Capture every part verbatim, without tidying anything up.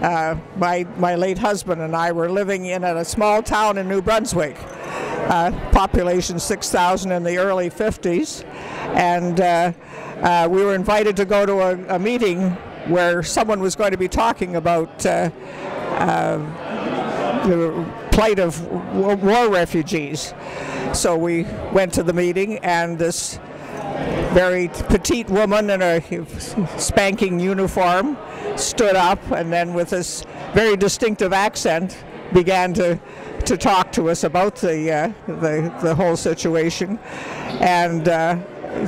Uh, my, my late husband and I were living in a small town in New Brunswick, uh, population six thousand in the early fifties, and uh, uh, we were invited to go to a, a meeting where someone was going to be talking about uh, uh, the plight of war refugees. So we went to the meeting, and this very petite woman in a spanking uniform stood up and then with this very distinctive accent began to to talk to us about the uh, the, the whole situation, and uh,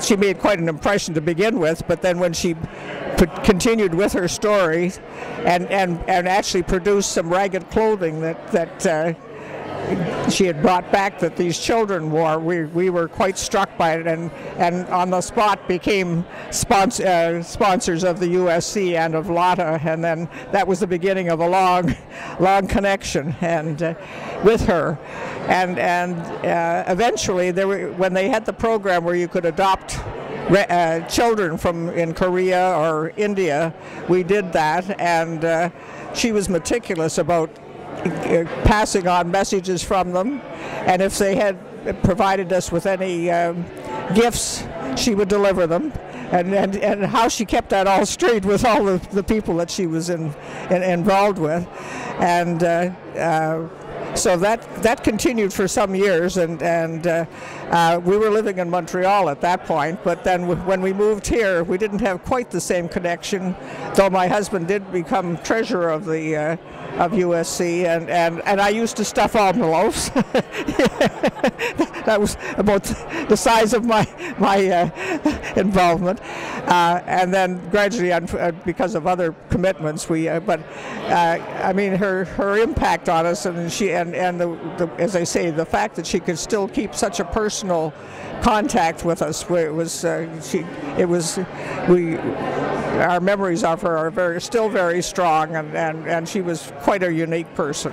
she made quite an impression to begin with, but then when she continued with her story and and and actually produced some ragged clothing that that uh, she had brought back that these children wore, we, we were quite struck by it, and, and on the spot became sponsor, uh, sponsors of the U S C and of Lotta, and then that was the beginning of a long, long connection and uh, with her. And, and uh, eventually, there were, when they had the program where you could adopt uh, children from in Korea or India, we did that, and uh, she was meticulous about passing on messages from them, and if they had provided us with any um, gifts, she would deliver them, and, and, and how she kept that all straight with all of the people that she was in, in, involved with. And uh, uh, so that, that continued for some years, and, and uh, uh, we were living in Montreal at that point, but then w when we moved here, we didn't have quite the same connection, though my husband did become treasurer of the uh, of U S C, and, and, and I used to stuff almond loaves. That was about the size of my, my uh, involvement. Uh, and then gradually, uh, because of other commitments, we, uh, but uh, I mean, her, her impact on us, and she, and, and the, the, as I say, the fact that she could still keep such a personal contact with us, it was, uh, she, it was, we, our memories of her are very, still very strong, and, and, and she was quite a unique person.